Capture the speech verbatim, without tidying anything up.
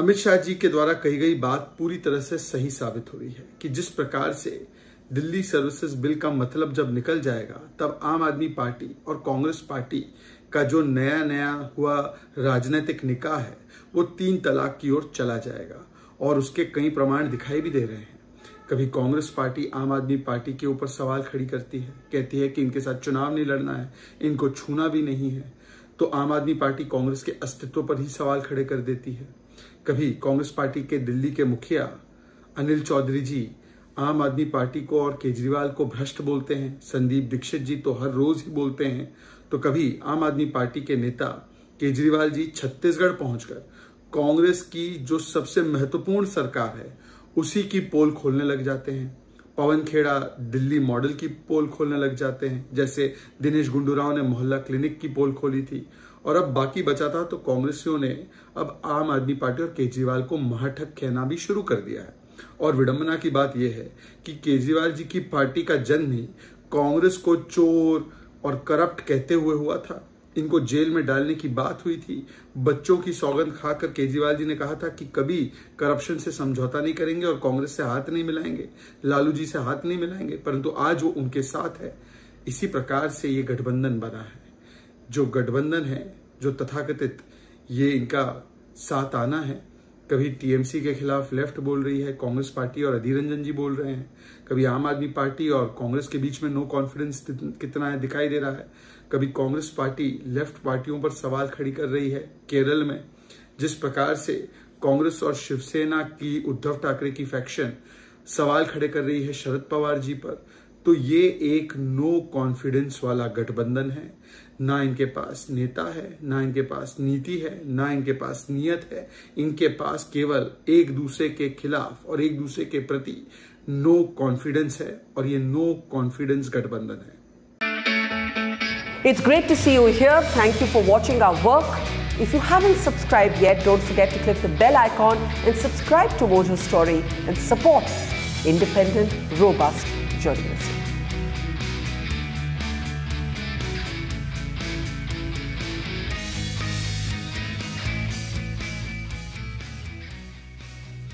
अमित शाह जी के द्वारा कही गई बात पूरी तरह से सही साबित हो रही है कि जिस प्रकार से दिल्ली सर्विसेज बिल का मतलब जब निकल जाएगा तब आम आदमी पार्टी और कांग्रेस पार्टी का जो नया नया हुआ राजनीतिक निकाय है वो तीन तलाक की ओर चला जाएगा और उसके कई प्रमाण दिखाई भी दे रहे हैं। कभी कांग्रेस पार्टी आम आदमी पार्टी के ऊपर सवाल खड़ी करती है, कहती है कि इनके साथ चुनाव नहीं लड़ना है, इनको छूना भी नहीं है, तो आम आदमी पार्टी कांग्रेस के अस्तित्व पर ही सवाल खड़े कर देती है। कभी कांग्रेस पार्टी के दिल्ली के मुखिया अनिल चौधरी जी आम आदमी पार्टी को और केजरीवाल को भ्रष्ट बोलते हैं, संदीप दीक्षित जी तो हर रोज ही बोलते हैं, तो कभी आम आदमी पार्टी के नेता केजरीवाल जी छत्तीसगढ़ पहुंचकर कांग्रेस की जो सबसे महत्वपूर्ण सरकार है उसी की पोल खोलने लग जाते हैं। पवन खेड़ा दिल्ली मॉडल की पोल खोलने लग जाते हैं, जैसे दिनेश गुंडूराव ने मोहल्ला क्लिनिक की पोल खोली थी। और अब बाकी बचा था तो कांग्रेसियों ने अब आम आदमी पार्टी और केजरीवाल को महाठक कहना भी शुरू कर दिया है। और विडंबना की बात यह है कि केजरीवाल जी की पार्टी का जन्म ही कांग्रेस को चोर और करप्ट कहते हुए हुआ था। इनको जेल में डालने की बात हुई थी। बच्चों की सौगंध खाकर केजरीवाल जी ने कहा था कि कभी करप्शन से समझौता नहीं करेंगे और कांग्रेस से हाथ नहीं मिलाएंगे, लालू जी से हाथ नहीं मिलाएंगे, परंतु आज वो उनके साथ है। इसी प्रकार से ये गठबंधन बना है। जो गठबंधन है, जो तथाकथित ये इनका साथ आना है, कभी टीएमसी के खिलाफ लेफ्ट बोल रही है कांग्रेस पार्टी और अधीर रंजन जी बोल रहे हैं, कभी आम आदमी पार्टी और कांग्रेस के बीच में नो कॉन्फिडेंस कितना है दिखाई दे रहा है, कभी कांग्रेस पार्टी लेफ्ट पार्टियों पर सवाल खड़ी कर रही है। केरल में जिस प्रकार से कांग्रेस और शिवसेना की उद्धव ठाकरे की फैक्शन सवाल खड़े कर रही है शरद पवार जी पर, तो ये एक नो कॉन्फिडेंस वाला गठबंधन है। ना इनके पास नेता है, ना इनके पास नीति है, ना इनके पास नियत है। इनके पास केवल एक दूसरे के खिलाफ और एक दूसरे के प्रति नो कॉन्फिडेंस है और ये नो कॉन्फिडेंस गठबंधन है। It's great to see you here. Thank you for watching our work. If you haven't subscribed yet, don't forget to click the bell icon and subscribe to Mojo Story and support independent, robust journalism.